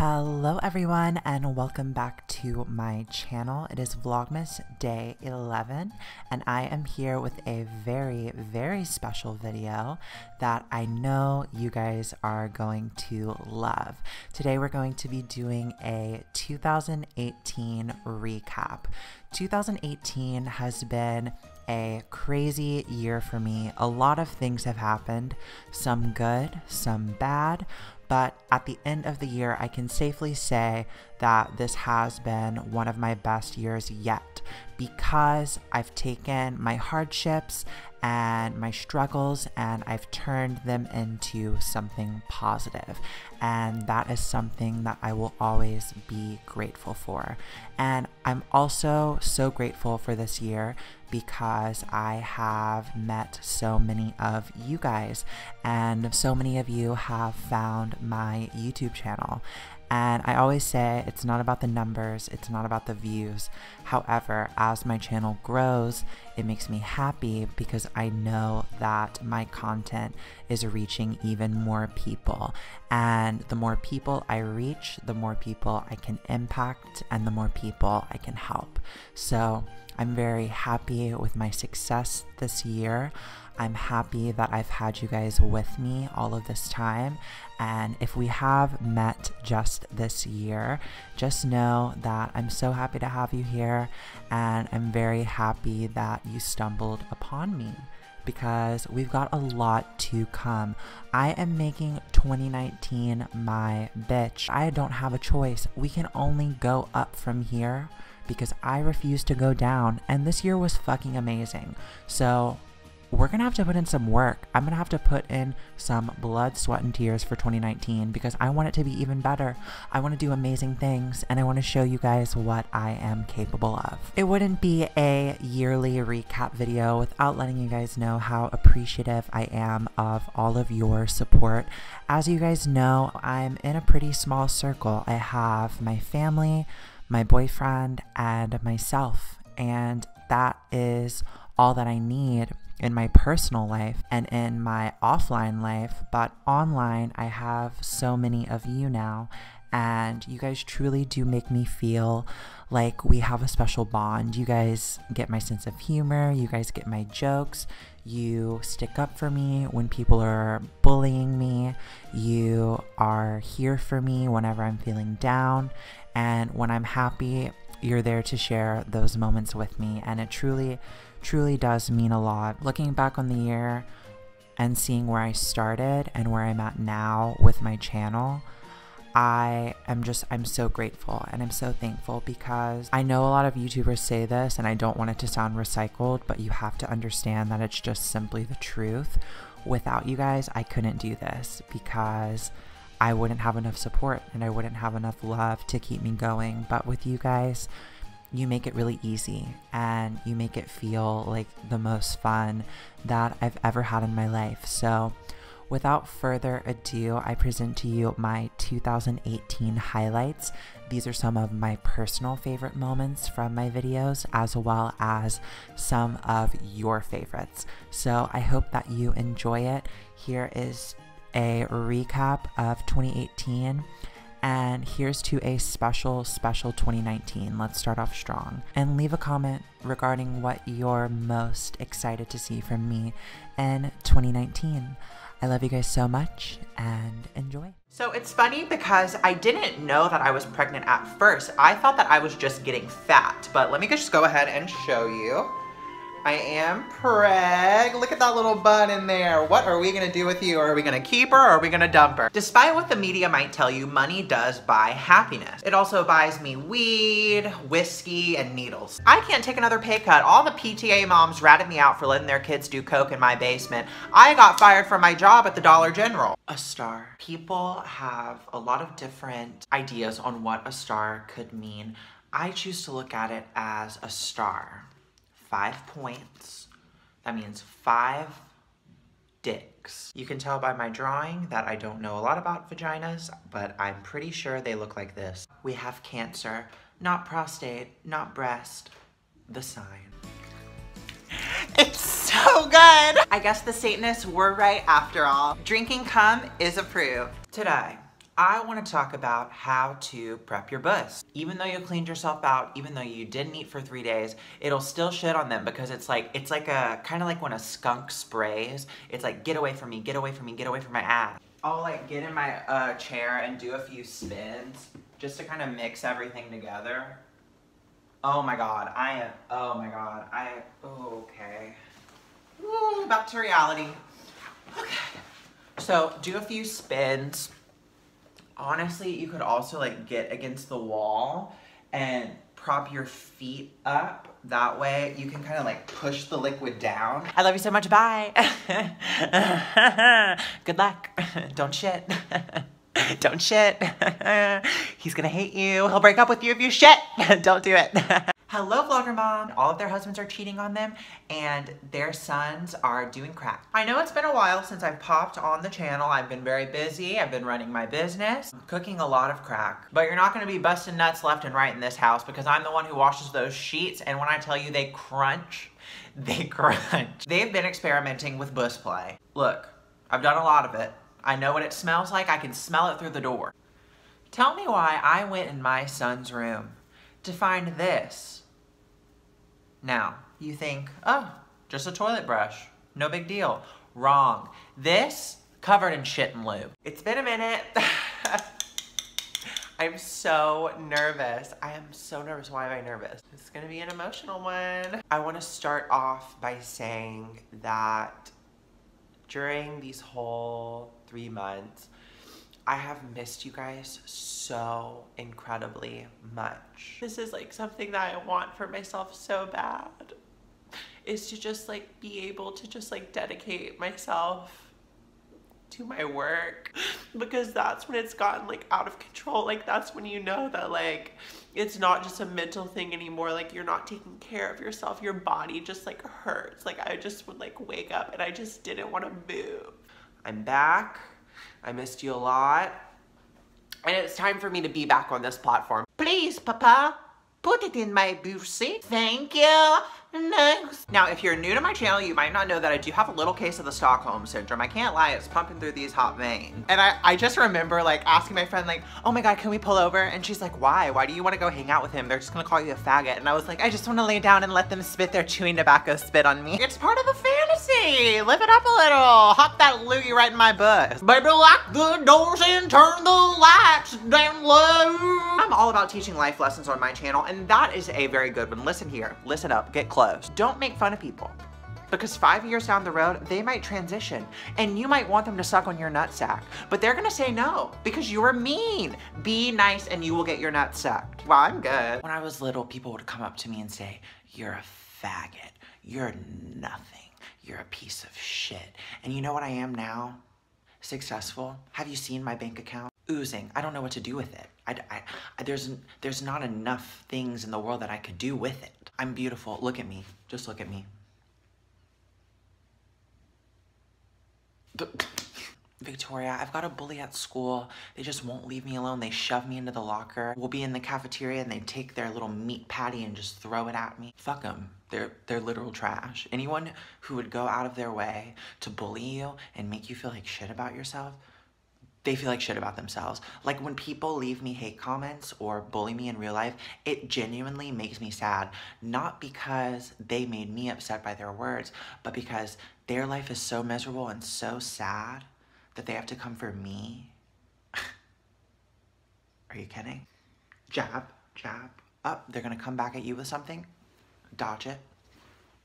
Hello everyone and welcome back to my channel. It is Vlogmas Day 11 and I am here with a very, very special video that I know you guys are going to love. Today we're going to be doing a 2018 recap. 2018 has been a crazy year for me. A lot of things have happened, some good, some bad, but at the end of the year, I can safely say that this has been one of my best years yet because I've taken my hardships and my struggles and I've turned them into something positive. And that is something that I will always be grateful for. And I'm also so grateful for this year because I have met so many of you guys and so many of you have found my YouTube channel. And I always say it's not about the numbers, it's not about the views. However, as my channel grows, it makes me happy because I know that my content is reaching even more people. And the more people I reach, the more people I can impact and the more people I can help. So I'm very happy with my success this year. I'm happy that I've had you guys with me all of this time. And if we have met just this year, just know that I'm so happy to have you here. And I'm very happy that you stumbled upon me because we've got a lot to come. I am making 2019 my bitch. I don't have a choice. We can only go up from here because I refuse to go down. And this year was fucking amazing. So we're gonna have to put in some work. I'm gonna have to put in some blood, sweat, and tears for 2019 because I want it to be even better. I want to do amazing things and I want to show you guys what I am capable of. It wouldn't be a yearly recap video without letting you guys know how appreciative I am of all of your support. As you guys know, I'm in a pretty small circle. I have my family, my boyfriend, and myself, and that is all that I need in my personal life and in my offline life, but online I have so many of you now, and you guys truly do make me feel like we have a special bond. You guys get my sense of humor, you guys get my jokes, you stick up for me when people are bullying me, you are here for me whenever I'm feeling down, and when I'm happy, you're there to share those moments with me, and it truly does mean a lot. Looking back on the year and seeing where I started and where I'm at now with my channel, I'm so grateful and I'm so thankful because I know a lot of YouTubers say this and I don't want it to sound recycled, but you have to understand that it's just simply the truth. Without you guys, I couldn't do this because I wouldn't have enough support and I wouldn't have enough love to keep me going. But with you guys, you make it really easy and you make it feel like the most fun that I've ever had in my life. So without further ado, I present to you my 2018 highlights. These are some of my personal favorite moments from my videos, as well as some of your favorites. So I hope that you enjoy it. Here is a recap of 2018. And here's to a special 2019. Let's start off strong. And leave a comment regarding what you're most excited to see from me in 2019. I love you guys so much and enjoy. So it's funny because I didn't know that I was pregnant at first. I thought that I was just getting fat, but let me just go ahead and show you. I am preg. Look at that little bun in there. What are we gonna do with you? Are we gonna keep her or are we gonna dump her? Despite what the media might tell you, money does buy happiness. It also buys me weed, whiskey, and needles. I can't take another pay cut. All the PTA moms ratted me out for letting their kids do coke in my basement. I got fired from my job at the Dollar General. A star. People have a lot of different ideas on what a star could mean. I choose to look at it as a star. 5 points. That means 5 dicks. You can tell by my drawing that I don't know a lot about vaginas, but I'm pretty sure they look like this. We have Cancer, not prostate, not breast, the sign. It's so good. I guess the Satanists were right after all. Drinking cum is approved. Today, I want to talk about how to prep your bus. Even though you cleaned yourself out, even though you didn't eat for 3 days, it'll still shit on them because it's like a kind of like when a skunk sprays. It's like, get away from me, get away from me, get away from my ass. I'll like get in my chair and do a few spins just to kind of mix everything together. Oh my God, okay. Ooh, back to reality. Okay, so do a few spins. Honestly, you could also like get against the wall and prop your feet up. That way you can kind of like push the liquid down. I love you so much, bye. Good luck, don't shit. Don't shit. He's gonna hate you. He'll break up with you if you shit. Don't do it. Hello, vlogger mom. All of their husbands are cheating on them and their sons are doing crack. I know it's been a while since I've popped on the channel. I've been very busy. I've been running my business, I'm cooking a lot of crack, but you're not gonna be busting nuts left and right in this house because I'm the one who washes those sheets. And when I tell you they crunch, they crunch. They've been experimenting with bus play. Look, I've done a lot of it. I know what it smells like. I can smell it through the door. Tell me why I went in my son's room to find this. Now, you think, oh, just a toilet brush. No big deal. Wrong. This, covered in shit and lube. It's been a minute. I'm so nervous. I am so nervous. Why am I nervous? This is gonna be an emotional one. I wanna start off by saying that during these whole 3 months, I have missed you guys so incredibly much. This is like something that I want for myself so bad, is to just like be able to just like dedicate myself to my work, because that's when it's gotten like out of control. Like that's when you know that like it's not just a mental thing anymore. Like you're not taking care of yourself. Your body just like hurts. Like I just would like wake up and I just didn't want to move. I'm back. I missed you a lot. And it's time for me to be back on this platform. Please, Papa, put it in my boosy. Thank you. Nice. Now, if you're new to my channel, you might not know that I do have a little case of the Stockholm Syndrome. I can't lie, it's pumping through these hot veins. And I just remember like asking my friend like, oh my God, can we pull over? And she's like, why? Why do you want to go hang out with him? They're just gonna call you a faggot. And I was like, I just want to lay down and let them spit their chewing tobacco spit on me. It's part of the fantasy. Live it up a little. Hop that loogie right in my butt. Baby, lock the doors and turn the lights down low. I'm all about teaching life lessons on my channel, and that is a very good one. Listen here, listen up, get close. Don't make fun of people because 5 years down the road, they might transition and you might want them to suck on your nutsack, but they're gonna say no because you were mean. Be nice and you will get your nut sucked. Well, I'm good. When I was little, people would come up to me and say, you're a faggot. You're nothing. You're a piece of shit. And you know what I am now? Successful. Have you seen my bank account? Oozing. I don't know what to do with it. There's not enough things in the world that I could do with it. I'm beautiful. Look at me. Just look at me. Victoria, I've got a bully at school. They just won't leave me alone. They shove me into the locker. We'll be in the cafeteria and they take their little meat patty and just throw it at me. Fuck them. They're literal trash. Anyone who would go out of their way to bully you and make you feel like shit about yourself, they feel like shit about themselves. Like when people leave me hate comments or bully me in real life, it genuinely makes me sad. Not because they made me upset by their words, but because their life is so miserable and so sad that they have to come for me. Are you kidding? Jab, jab, up. They're gonna come back at you with something. Dodge it,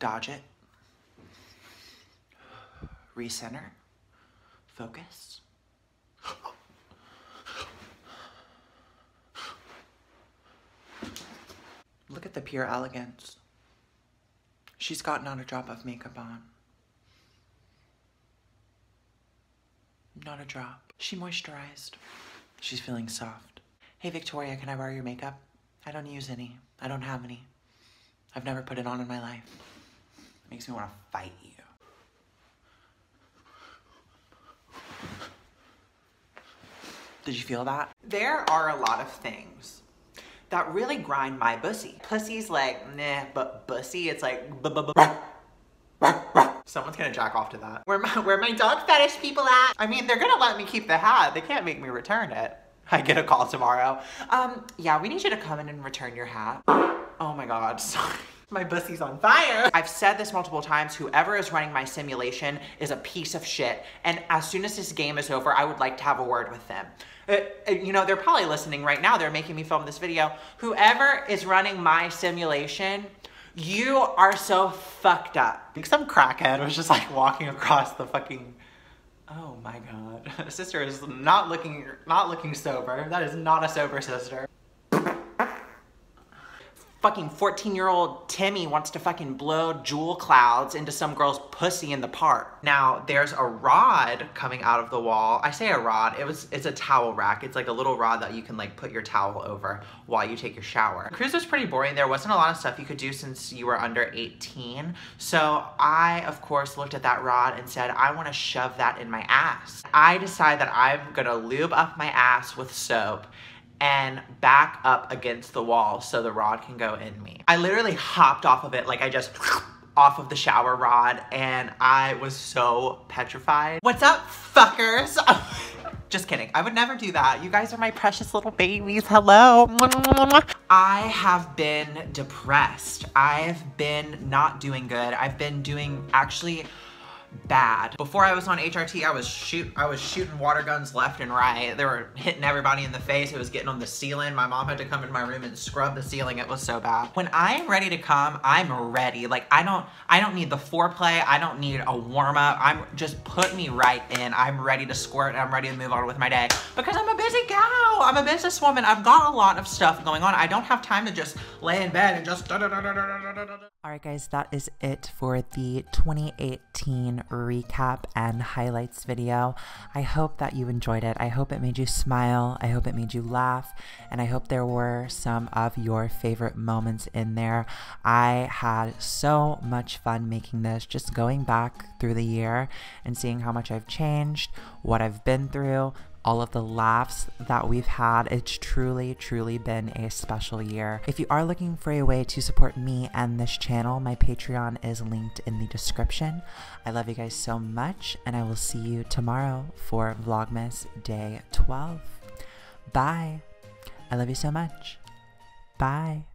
dodge it. Recenter, focus. Look at the pure elegance. She's got not a drop of makeup on. Not a drop. She moisturized. She's feeling soft. Hey Victoria, can I borrow your makeup? I don't use any. I don't have any. I've never put it on in my life. It makes me want to fight you. Did you feel that? There are a lot of things that really grind my bussy. Pussy's like, nah, but bussy, it's like, Someone's gonna jack off to that. Where my dog fetish people at? I mean, they're gonna let me keep the hat. They can't make me return it. I get a call tomorrow. Yeah, we need you to come in and return your hat. Oh my God, sorry. My bussy's on fire. I've said this multiple times, whoever is running my simulation is a piece of shit. And as soon as this game is over, I would like to have a word with them. You know, they're probably listening right now. They're making me film this video. Whoever is running my simulation, you are so fucked up. I think some crackhead was just like walking across the fucking, oh my God. Sister is not looking sober. That is not a sober sister. Fucking 14-year-old Timmy wants to fucking blow jewel clouds into some girl's pussy in the park. Now, there's a rod coming out of the wall. I say a rod, it's a towel rack. It's like a little rod that you can like put your towel over while you take your shower. The cruise was pretty boring. There wasn't a lot of stuff you could do since you were under 18. So I, of course, looked at that rod and said, I wanna shove that in my ass. I decide that I'm gonna lube up my ass with soap and back up against the wall so the rod can go in me. I literally hopped off of it, like I just off of the shower rod, and I was so petrified. What's up, fuckers? Just kidding, I would never do that. You guys are my precious little babies, hello. I have been depressed. I've been not doing good. I've been doing actually bad. Before I was on HRT, I was shooting water guns left and right. They were hitting everybody in the face. It was getting on the ceiling. My mom had to come in my room and scrub the ceiling. It was so bad. When I'm ready to come, I'm ready. Like I don't need the foreplay. I don't need a warm up. I'm just put me right in. I'm ready to squirt and I'm ready to move on with my day because I'm a busy gal. I'm a businesswoman. I've got a lot of stuff going on. I don't have time to just lay in bed and just da-da-da-da-da-da-da-da. All right, guys, that is it for the 2018 recap and highlights video. I hope that you enjoyed it. I hope it made you smile. I hope it made you laugh. And I hope there were some of your favorite moments in there. I had so much fun making this, just going back through the year and seeing how much I've changed, what I've been through, all of the laughs that we've had. It's truly, truly been a special year. If you are looking for a way to support me and this channel, my Patreon is linked in the description. I love you guys so much, and I will see you tomorrow for Vlogmas Day 12. Bye. I love you so much. Bye.